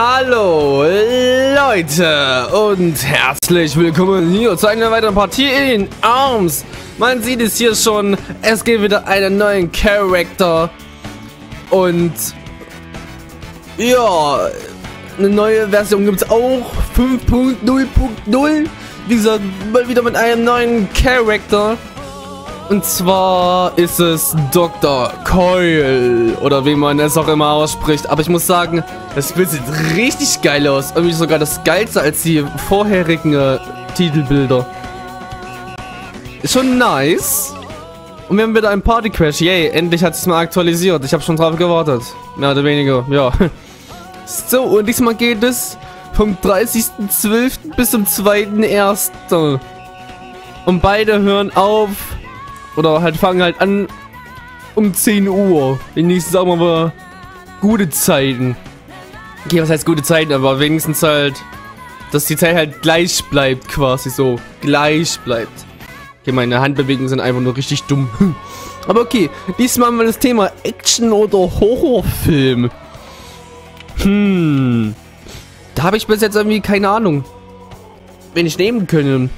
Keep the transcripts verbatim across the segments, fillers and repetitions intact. Hallo Leute und herzlich willkommen hier zu einer weiteren Partie in Arms. Man sieht es hier schon, es gibt wieder einen neuen Charakter und ja, eine neue Version gibt es auch, fünf punkt null punkt null, wie gesagt, mal wieder mit einem neuen Charakter. Und zwar ist es Doktor Coyle oder wie man es auch immer ausspricht. Aber ich muss sagen, das Bild sieht richtig geil aus. Irgendwie sogar das geilste als die vorherigen äh, Titelbilder. Ist schon nice. Und wir haben wieder einen Partycrash. Yay, endlich hat es mal aktualisiert. Ich habe schon drauf gewartet. Mehr oder weniger, ja. So, und diesmal geht es vom dreißigsten zwölften bis zum zweiten ersten Und beide hören auf. Oder halt fangen halt an um zehn Uhr. Wenigstens auch mal gute Zeiten. Okay, was heißt gute Zeiten? Aber wenigstens halt, dass die Zeit halt gleich bleibt quasi so. Gleich bleibt. Okay, meine Handbewegungen sind einfach nur richtig dumm. Aber okay, diesmal haben wir das Thema Action- oder Horrorfilm. Hm. Da habe ich bis jetzt irgendwie keine Ahnung, wen ich nehmen können.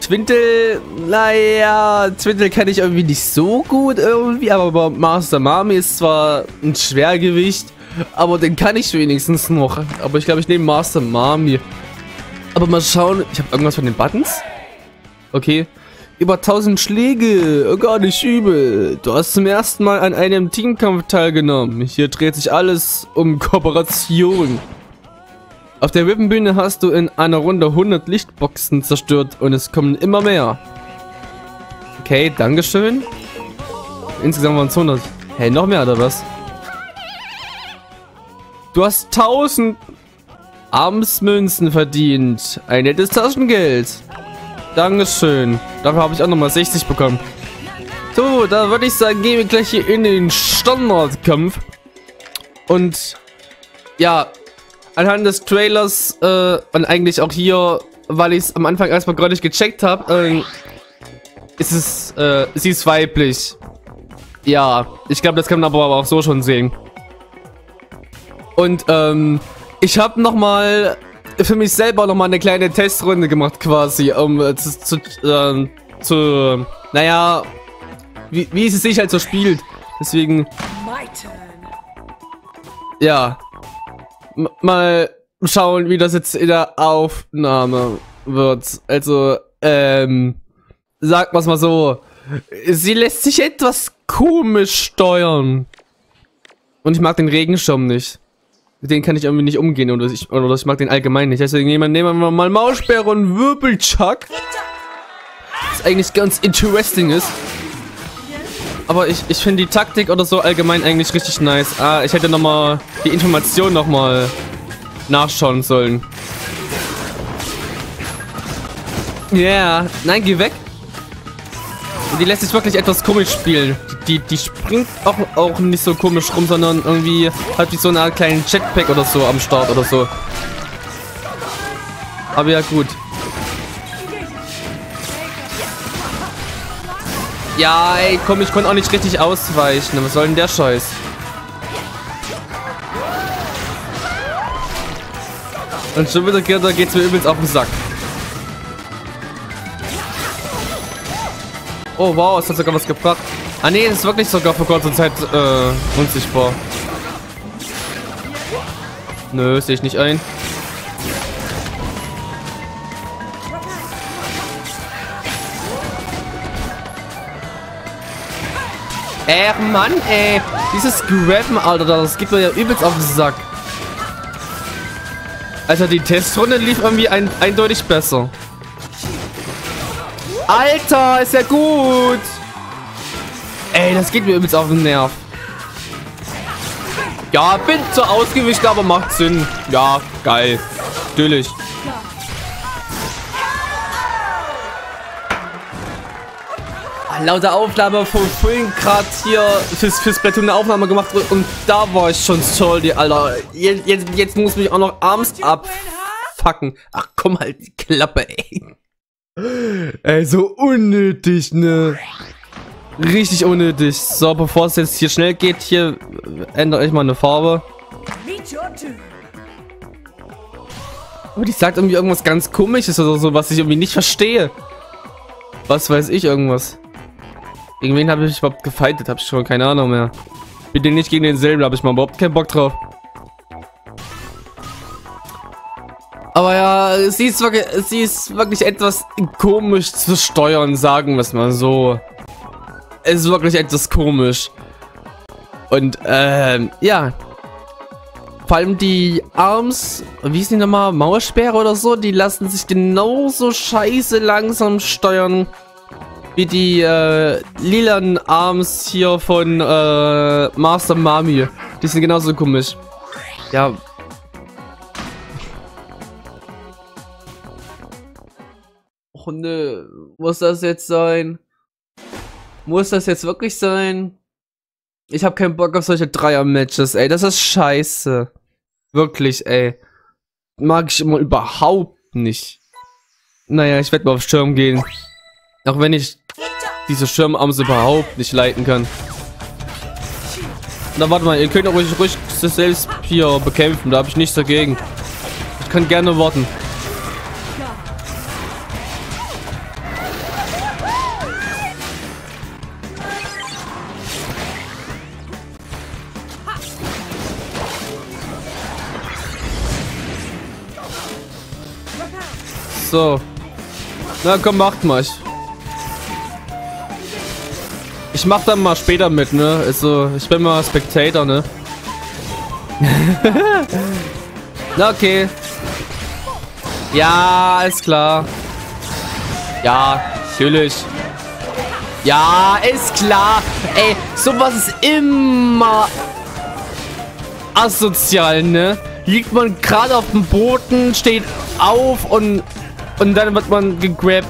Twintel, naja, Twintel kenne ich irgendwie nicht so gut irgendwie, aber Master Mami ist zwar ein Schwergewicht, aber den kann ich wenigstens noch. Aber ich glaube, ich nehme Master Mami. Aber mal schauen, ich habe irgendwas von den Buttons? Okay. Über tausend Schläge, gar nicht übel. Du hast zum ersten Mal an einem Teamkampf teilgenommen. Hier dreht sich alles um Kooperation. Auf der Wippenbühne hast du in einer Runde hundert Lichtboxen zerstört und es kommen immer mehr. Okay, dankeschön. Insgesamt waren es hundert. Hey, noch mehr oder was? Du hast tausend Armsmünzen verdient. Ein nettes Taschengeld. Dankeschön. Dafür habe ich auch nochmal sechzig bekommen. So, da würde ich sagen, gehen wir gleich hier in den Standardkampf. Und ja, anhand des Trailers äh, und eigentlich auch hier, weil ich es am Anfang erstmal gar nicht gecheckt habe, äh, ist es, äh, sie ist weiblich. Ja, ich glaube, das kann man aber auch so schon sehen. Und ähm, ich habe nochmal für mich selber nochmal eine kleine Testrunde gemacht quasi, um äh, zu, zu, äh, zu, naja, wie, wie es sich halt so spielt. Deswegen, ja, mal schauen, wie das jetzt in der Aufnahme wird. Also, ähm, sagt man es mal so. Sie lässt sich etwas komisch steuern. Und ich mag den Regenschirm nicht. Mit denen kann ich irgendwie nicht umgehen. Oder ich, oder ich mag den allgemein nicht. Deswegen nehmen wir mal Mausbär und Wirbelchuck. Was eigentlich ganz interesting ist. Aber ich, ich finde die Taktik oder so allgemein eigentlich richtig nice. Ah, ich hätte nochmal die Information nochmal nachschauen sollen. Ja, yeah. Nein, geh weg. Die lässt sich wirklich etwas komisch spielen. Die, die springt auch, auch nicht so komisch rum, sondern irgendwie hat wie so eine Art kleinen Jetpack oder so am Start oder so. Aber ja, gut. Ja, ey, komm, ich konnte auch nicht richtig ausweichen. Was soll denn der Scheiß? Und schon wieder geht's mir übelst auf den Sack. Oh, wow, es hat sogar was gebracht. Ah, nee, es ist wirklich sogar vor kurzer Zeit äh, unsichtbar. Nö, sehe ich nicht ein. Ey, Mann, ey. Dieses Grappen, Alter, das gibt mir ja übelst auf den Sack. Also die Testrunde lief irgendwie ein, eindeutig besser. Alter, ist ja gut. Ey, das geht mir übelst auf den Nerv. Ja, bin zwar ausgewichen, aber macht Sinn. Ja, geil. Natürlich. Lauter Aufnahme von vorhin gerade hier fürs, fürs Splatoon eine Aufnahme gemacht und da war ich schon salty, Alter. Jetzt, jetzt, jetzt muss mich auch noch Arms abfucken. Ach komm, halt die Klappe, ey. Ey, so unnötig, ne? Richtig unnötig. So, bevor es jetzt hier schnell geht, hier ändere ich mal eine Farbe. Aber die sagt irgendwie irgendwas ganz Komisches oder so, was ich irgendwie nicht verstehe. Was weiß ich, irgendwas. Gegen wen habe ich überhaupt gefightet? Habe ich schon keine Ahnung mehr. Bitte nicht gegen denselben, habe ich mal überhaupt keinen Bock drauf. Aber ja, sie ist wirklich, sie ist wirklich etwas komisch zu steuern, sagen wir es mal so. Es ist wirklich etwas komisch. Und, ähm, ja. Vor allem die Arms, wie ist die nochmal, Mauersperre oder so, die lassen sich genauso scheiße langsam steuern wie die äh, lilanen Arms hier von äh, Master Mami. Die sind genauso komisch. Ja. Och ne, muss das jetzt sein? Muss das jetzt wirklich sein? Ich hab keinen Bock auf solche Dreier-Matches, ey. Das ist scheiße. Wirklich, ey. Mag ich immer überhaupt nicht. Naja, ich werde mal auf Schirm gehen. Auch wenn ich diese Schirmarms überhaupt nicht leiten kann. Na, warte mal. Ihr könnt auch ruhig, ruhig das selbst hier bekämpfen. Da habe ich nichts dagegen. Ich kann gerne warten. So. Na komm, macht mal. Ich, ich mach dann mal später mit, ne? Also, ich bin mal Spectator, ne? Na, okay. Ja, ist klar. Ja, natürlich. Ja, ist klar. Ey, sowas ist immer asozial, ne? Liegt man gerade auf dem Boden, steht auf und... Und dann wird man gegrabt.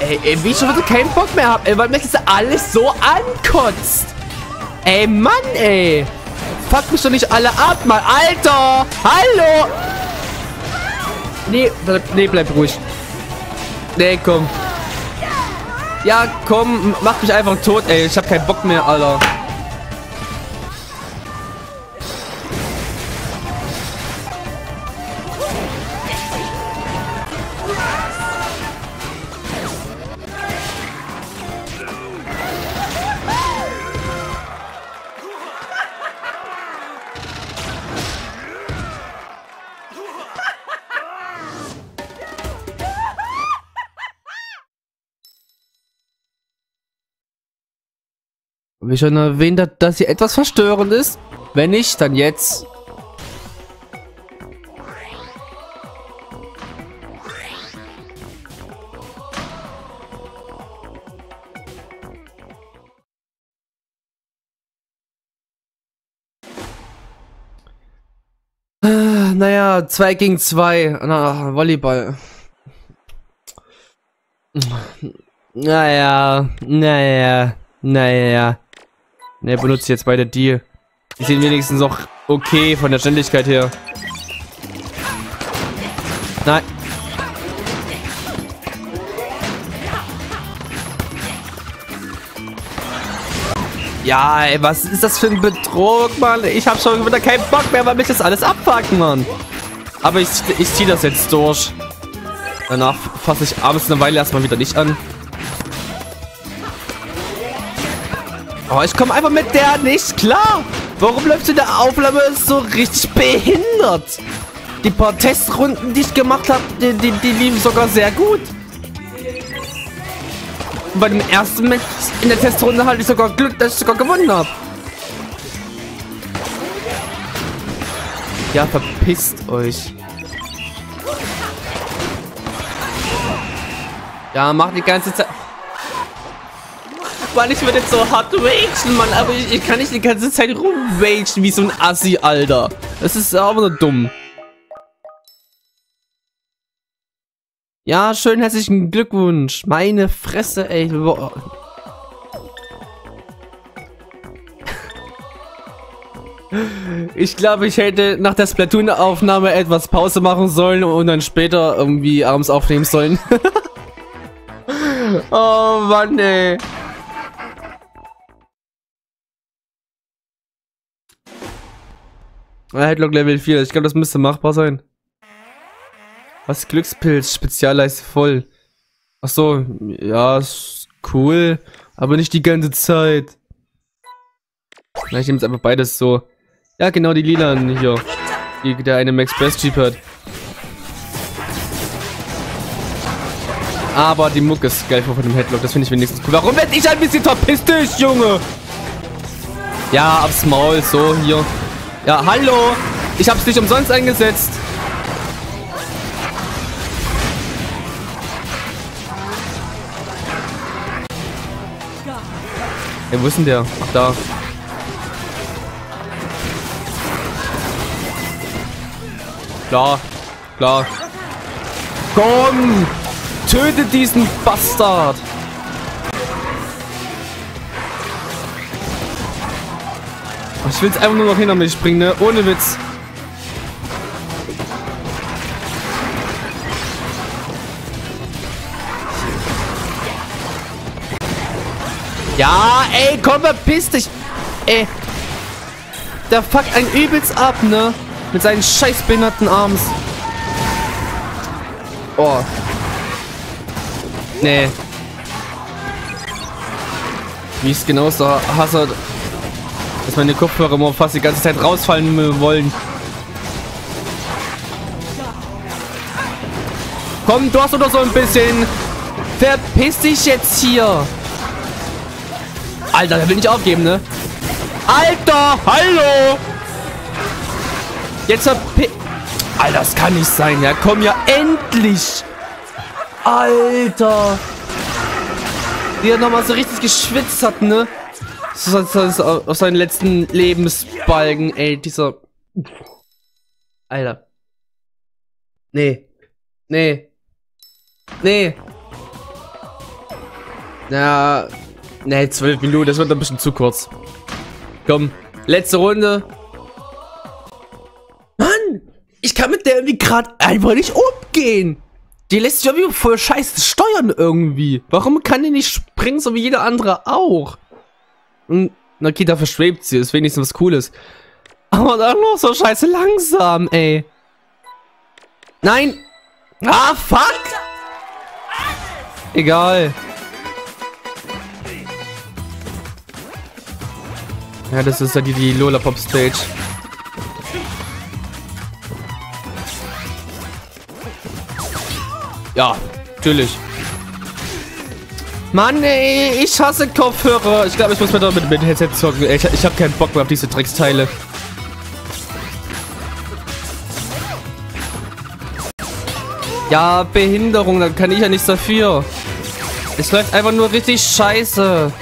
Ey, ey, wie ich schon wieder keinen Bock mehr hab, ey, weil mich das alles so ankotzt. Ey, Mann, ey. Fuck mich doch nicht alle ab, Mann. Alter! Hallo! Nee, bleib, nee, bleib ruhig. Nee, komm. Ja, komm, mach mich einfach tot, ey. Ich hab keinen Bock mehr, Alter. Wie schon erwähnt hat, dass hier etwas verstörend ist. Wenn nicht, dann jetzt. Naja, zwei gegen zwei. Na, Volleyball. Naja, naja, naja. Ne, benutze ich jetzt beide die. Die sehen wenigstens auch okay von der Ständigkeit her. Nein. Ja, ey, was ist das für ein Betrug, Mann? Ich hab schon wieder keinen Bock mehr, weil mich das alles abfuckt, Mann. Aber ich, ich zieh das jetzt durch. Danach fasse ich abends eine Weile erstmal wieder nicht an. Oh, ich komme einfach mit der nicht klar. Warum läuft in der Aufnahme so richtig behindert? Die paar Testrunden, die ich gemacht habe, die, die, die liefen sogar sehr gut. Und bei dem ersten Match in der Testrunde hatte ich sogar Glück, dass ich sogar gewonnen habe. Ja, verpisst euch. Ja, macht die ganze Zeit... Mann, ich werde jetzt so hart ragen, Mann, aber ich, ich kann nicht die ganze Zeit rumragen wie so ein Assi, Alter. Das ist aber nur dumm. Ja, schönen herzlichen Glückwunsch. Meine Fresse, ey. Boah. Ich glaube, ich hätte nach der Splatoon-Aufnahme etwas Pause machen sollen und dann später irgendwie abends aufnehmen sollen. Oh Mann, ey. Headlock Level vier. Ich glaube, das müsste machbar sein. Was? Glückspilz. Spezialleiste voll. Ach so. Ja, ist cool. Aber nicht die ganze Zeit. Na, ich nehme jetzt einfach beides so. Ja, genau, die lilanen hier. Die der eine Max Best Jeep hat. Aber die Mucke ist geil von dem Headlock. Das finde ich wenigstens cool. Warum werde ich ein bisschen verpistisch, Junge? Ja, aufs Maul. So, hier. Ja, hallo. Ich habe es nicht umsonst eingesetzt. Ja, wo ist denn der? Ach, da. Klar. Klar. Komm! Tötet diesen Bastard! Ich will es einfach nur noch hinter mich springen, ne? Ohne Witz. Ja, ey, komm, verpiss dich! Ey. Der fuckt einen übelst ab, ne? Mit seinen scheiß behinderten Arms. Oh. Nee. Wie ist genau so Hazard? Dass meine Kopfhörer immer fast die ganze Zeit rausfallen wollen. Komm, du hast doch so ein bisschen. Verpiss dich jetzt hier. Alter, der will nicht aufgeben, ne? Alter, hallo! Jetzt verpiss... Alter, das kann nicht sein, ja? Komm ja endlich! Alter! Der nochmal so richtig geschwitzt hat, ne? Auf seinen letzten Lebensbalken, ey, dieser... Alter. Nee. Nee. Nee. Na... Nee, zwölf Minuten, das wird ein bisschen zu kurz. Komm, letzte Runde. Mann, ich kann mit der irgendwie gerade einfach nicht umgehen. Die lässt sich irgendwie voll scheiße steuern irgendwie. Warum kann die nicht springen, so wie jeder andere auch? Und, na okay, dafür schwebt sie, ist wenigstens was Cooles. Aber dann noch so scheiße langsam, ey. Nein. Ah, fuck. Egal. Ja, das ist ja die, die Lolapop Stage. Ja, natürlich. Mann, ey, ich hasse Kopfhörer. Ich glaube, ich muss mir doch mit, mit Headset zocken. Ich, ich habe keinen Bock mehr auf diese Drecksteile. Ja, Behinderung, da kann ich ja nichts dafür. Es läuft einfach nur richtig scheiße.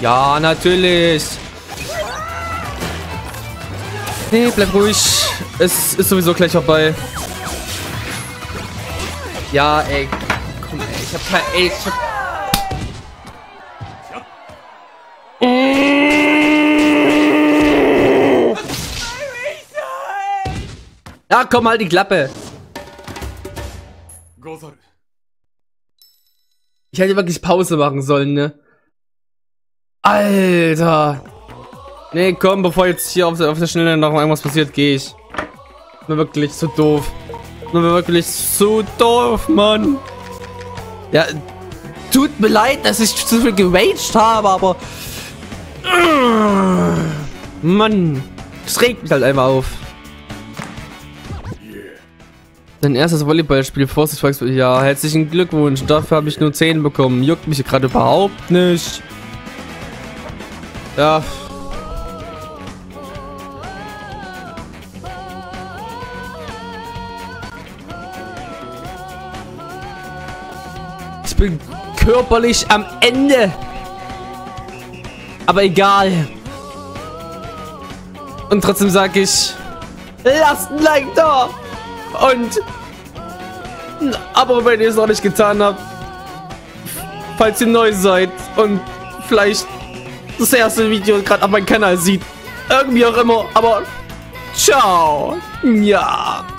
Ja, natürlich. Nee, bleib ruhig. Es ist sowieso gleich vorbei. Ja, ey. Komm, ey. Ich hab kein... Ey, ich hab... Ja, komm, halt die Klappe. Ich hätte wirklich Pause machen sollen, ne? Alter. Nee, komm, bevor jetzt hier auf der, auf der Schnelle noch irgendwas passiert, gehe ich. Nur wirklich so doof. Nur wirklich so doof, Mann. Ja, tut mir leid, dass ich zu viel gewaged habe, aber... Mann, das regt mich halt einfach auf. Dein erstes Volleyballspiel, Vorsicht, ja, herzlichen Glückwunsch. Dafür habe ich nur zehn bekommen. Juckt mich gerade überhaupt nicht. Ja. Ich bin körperlich am Ende. Aber egal. Und trotzdem sage ich, lasst ein Like da. Und ein Abo, wenn ihr es noch nicht getan habt. Falls ihr neu seid und vielleicht das erste Video gerade auf meinem Kanal sieht. Irgendwie auch immer, aber ciao. Ja.